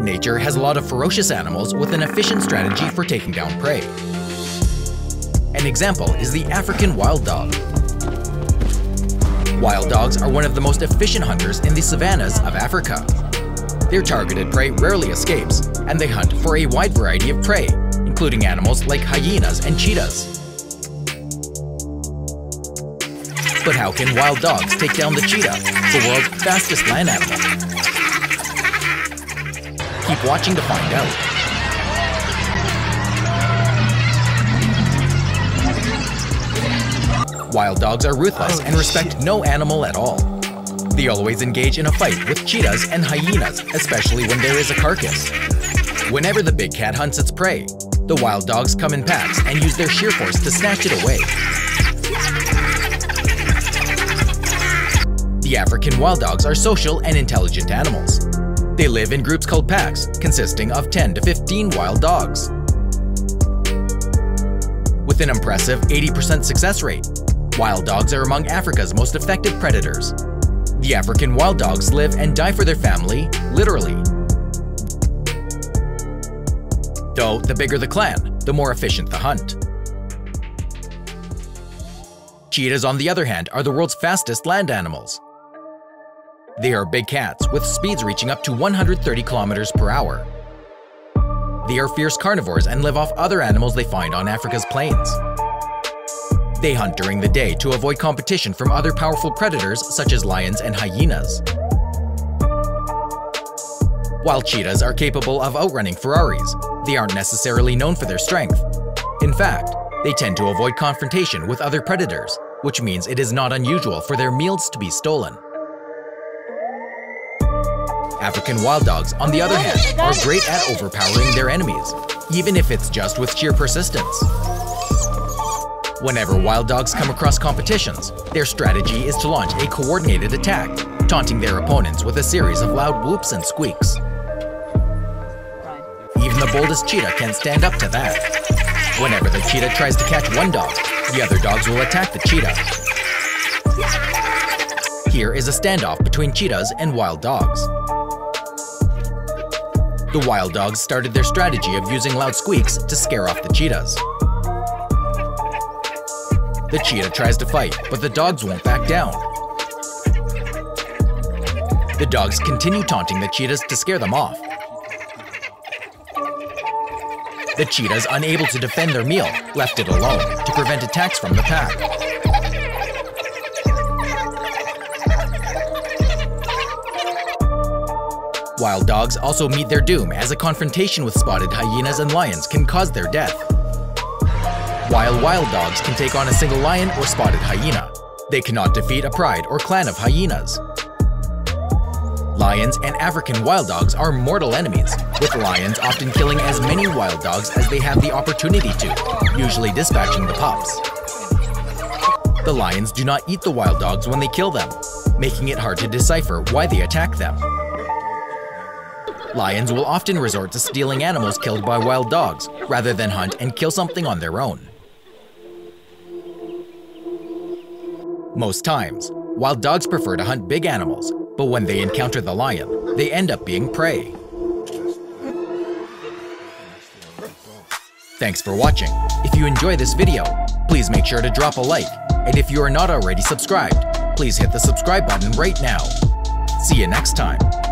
Nature has a lot of ferocious animals with an efficient strategy for taking down prey. An example is the African wild dog. Wild dogs are one of the most efficient hunters in the savannas of Africa. Their targeted prey rarely escapes, and they hunt for a wide variety of prey, including animals like hyenas and cheetahs. But how can wild dogs take down the cheetah, the world's fastest land animal? Keep watching to find out. Wild dogs are ruthless and respect no animal at all. They always engage in a fight with cheetahs and hyenas, especially when there is a carcass. Whenever the big cat hunts its prey, the wild dogs come in packs and use their sheer force to snatch it away. The African wild dogs are social and intelligent animals. They live in groups called packs, consisting of 10 to 15 wild dogs. With an impressive 80% success rate, wild dogs are among Africa's most effective predators. The African wild dogs live and die for their family, literally. Though, the bigger the clan, the more efficient the hunt. Cheetahs, on the other hand, are the world's fastest land animals. They are big cats with speeds reaching up to 130 kilometers per hour. They are fierce carnivores and live off other animals they find on Africa's plains. They hunt during the day to avoid competition from other powerful predators such as lions and hyenas. While cheetahs are capable of outrunning Ferraris, they aren't necessarily known for their strength. In fact, they tend to avoid confrontation with other predators, which means it is not unusual for their meals to be stolen. African wild dogs, on the other hand, are great at overpowering their enemies, even if it's just with sheer persistence. Whenever wild dogs come across competitions, their strategy is to launch a coordinated attack, taunting their opponents with a series of loud whoops and squeaks. Even the boldest cheetah can't stand up to that. Whenever the cheetah tries to catch one dog, the other dogs will attack the cheetah. Here is a standoff between cheetahs and wild dogs. The wild dogs started their strategy of using loud squeaks to scare off the cheetahs. The cheetah tries to fight, but the dogs won't back down. The dogs continue taunting the cheetahs to scare them off. The cheetahs, unable to defend their meal, left it alone to prevent attacks from the pack. Wild dogs also meet their doom, as a confrontation with spotted hyenas and lions can cause their death. While wild dogs can take on a single lion or spotted hyena, they cannot defeat a pride or clan of hyenas. Lions and African wild dogs are mortal enemies, with lions often killing as many wild dogs as they have the opportunity to, usually dispatching the pups. The lions do not eat the wild dogs when they kill them, making it hard to decipher why they attack them. Lions will often resort to stealing animals killed by wild dogs, rather than hunt and kill something on their own. Most times, wild dogs prefer to hunt big animals, but when they encounter the lion, they end up being prey. Thanks for watching. If you enjoy this video, please make sure to drop a like, and if you are not already subscribed, please hit the subscribe button right now. See you next time.